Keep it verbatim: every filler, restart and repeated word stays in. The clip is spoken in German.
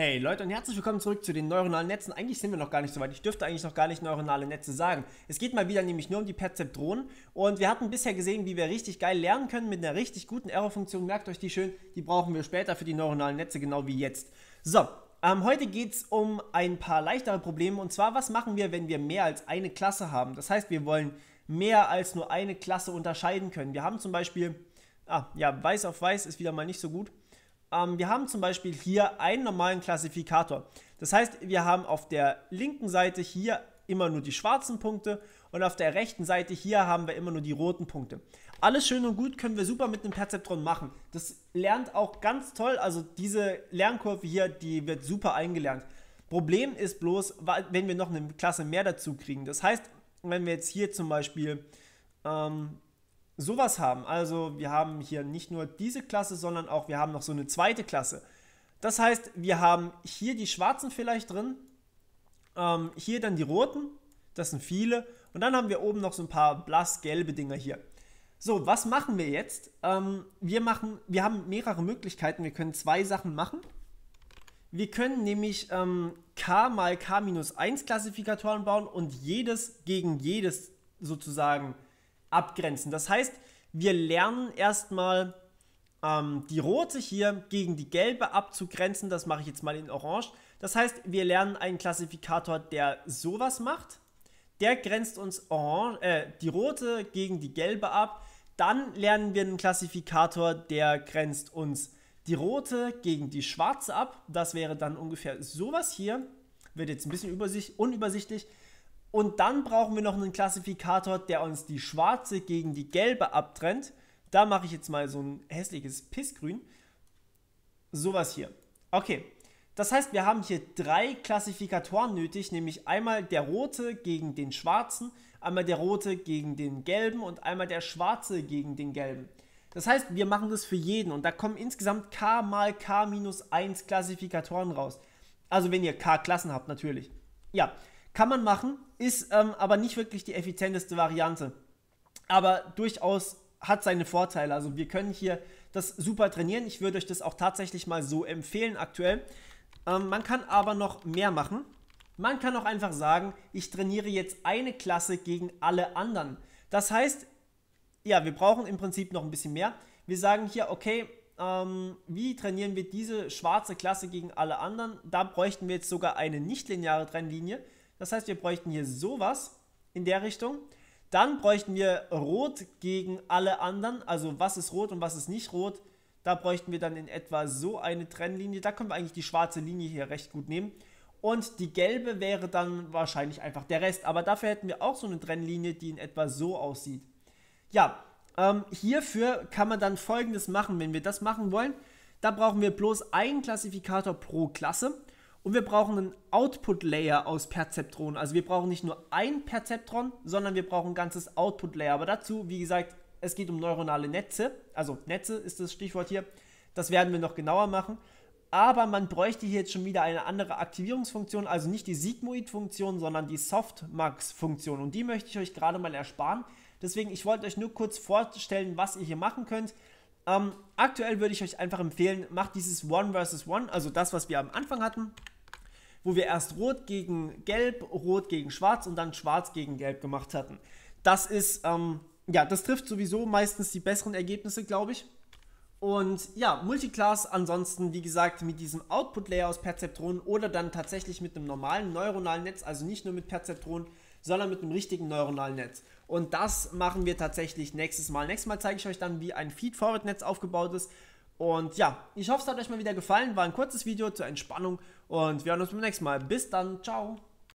Hey Leute und herzlich willkommen zurück zu den neuronalen Netzen. Eigentlich sind wir noch gar nicht so weit. Ich dürfte eigentlich noch gar nicht neuronale Netze sagen. Es geht mal wieder nämlich nur um die Perzeptronen. Und wir hatten bisher gesehen, wie wir richtig geil lernen können mit einer richtig guten Errorfunktion. Merkt euch die schön, die brauchen wir später für die neuronalen Netze, genau wie jetzt. So, ähm, heute geht es um ein paar leichtere Probleme. Und zwar, was machen wir, wenn wir mehr als eine Klasse haben? Das heißt, wir wollen mehr als nur eine Klasse unterscheiden können. Wir haben zum Beispiel, ah ja, weiß auf weiß ist wieder mal nicht so gut. Ähm, wir haben zum Beispiel hier einen normalen Klassifikator. Das heißt, wir haben auf der linken Seite hier immer nur die schwarzen Punkte und auf der rechten Seite hier haben wir immer nur die roten Punkte. Alles schön und gut, können wir super mit einem Perzeptron machen. Das lernt auch ganz toll, also diese Lernkurve hier, die wird super eingelernt. Problem ist bloß, wenn wir noch eine Klasse mehr dazu kriegen. Das heißt, wenn wir jetzt hier zum Beispiel ähm, sowas haben, also wir haben hier nicht nur diese Klasse, sondern auch wir haben noch so eine zweite Klasse. Das heißt, wir haben hier die schwarzen vielleicht drin, ähm, hier dann die roten, das sind viele, und dann haben wir oben noch so ein paar blassgelbe Dinger hier. So, was machen wir jetzt? Ähm, wir machen, wir haben mehrere Möglichkeiten, wir können zwei Sachen machen. Wir können nämlich ähm, K mal K minus eins Klassifikatoren bauen und jedes gegen jedes sozusagen abgrenzen. Das heißt, wir lernen erstmal ähm, die rote hier gegen die gelbe abzugrenzen. Das mache ich jetzt mal in orange. Das heißt, wir lernen einen Klassifikator, der sowas macht. Der grenzt uns orange, äh, die rote gegen die gelbe ab. Dann lernen wir einen Klassifikator, der grenzt uns die rote gegen die schwarze ab. Das wäre dann ungefähr sowas hier. Wird jetzt ein bisschen übersicht, unübersichtlich. Und dann brauchen wir noch einen Klassifikator, der uns die schwarze gegen die gelbe abtrennt. Da mache ich jetzt mal so ein hässliches Pissgrün. Sowas hier. Okay, das heißt, wir haben hier drei Klassifikatoren nötig, nämlich einmal der rote gegen den schwarzen, einmal der rote gegen den gelben und einmal der schwarze gegen den gelben. Das heißt, wir machen das für jeden und da kommen insgesamt K mal K minus eins Klassifikatoren raus. Also wenn ihr K-Klassen habt, natürlich. Ja, kann man machen, ist ähm, aber nicht wirklich die effizienteste Variante. Aber durchaus hat seine Vorteile. Also wir können hier das super trainieren. Ich würde euch das auch tatsächlich mal so empfehlen aktuell. Ähm, man kann aber noch mehr machen. Man kann auch einfach sagen, ich trainiere jetzt eine Klasse gegen alle anderen. Das heißt, ja, wir brauchen im Prinzip noch ein bisschen mehr. Wir sagen hier, okay, ähm, wie trainieren wir diese schwarze Klasse gegen alle anderen? Da bräuchten wir jetzt sogar eine nichtlineare Trennlinie. Das heißt, wir bräuchten hier sowas in der Richtung. Dann bräuchten wir rot gegen alle anderen. Also was ist rot und was ist nicht rot. Da bräuchten wir dann in etwa so eine Trennlinie. Da können wir eigentlich die schwarze Linie hier recht gut nehmen. Und die gelbe wäre dann wahrscheinlich einfach der Rest. Aber dafür hätten wir auch so eine Trennlinie, die in etwa so aussieht. Ja, ähm, hierfür kann man dann Folgendes machen, wenn wir das machen wollen. Da brauchen wir bloß einen Klassifikator pro Klasse. Und wir brauchen einen Output-Layer aus Perzeptronen. Also wir brauchen nicht nur ein Perzeptron, sondern wir brauchen ein ganzes Output-Layer. Aber dazu, wie gesagt, es geht um neuronale Netze. Also Netze ist das Stichwort hier. Das werden wir noch genauer machen. Aber man bräuchte hier jetzt schon wieder eine andere Aktivierungsfunktion. Also nicht die Sigmoid-Funktion, sondern die Softmax-Funktion. Und die möchte ich euch gerade mal ersparen. Deswegen, ich wollte euch nur kurz vorstellen, was ihr hier machen könnt. Ähm, aktuell würde ich euch einfach empfehlen, macht dieses One versus One, also das, was wir am Anfang hatten, wo wir erst rot gegen gelb, rot gegen schwarz und dann schwarz gegen gelb gemacht hatten. Das ist, ähm, ja, das trifft sowieso meistens die besseren Ergebnisse, glaube ich. Und ja, Multiclass ansonsten, wie gesagt, mit diesem Output-Layer aus Perzeptronen oder dann tatsächlich mit einem normalen neuronalen Netz, also nicht nur mit Perzeptronen, sondern mit einem richtigen neuronalen Netz. Und das machen wir tatsächlich nächstes Mal. Nächstes Mal zeige ich euch dann, wie ein Feed-Forward-Netz aufgebaut ist. Und ja, ich hoffe, es hat euch mal wieder gefallen. War ein kurzes Video zur Entspannung und wir hören uns beim nächsten Mal. Bis dann, ciao!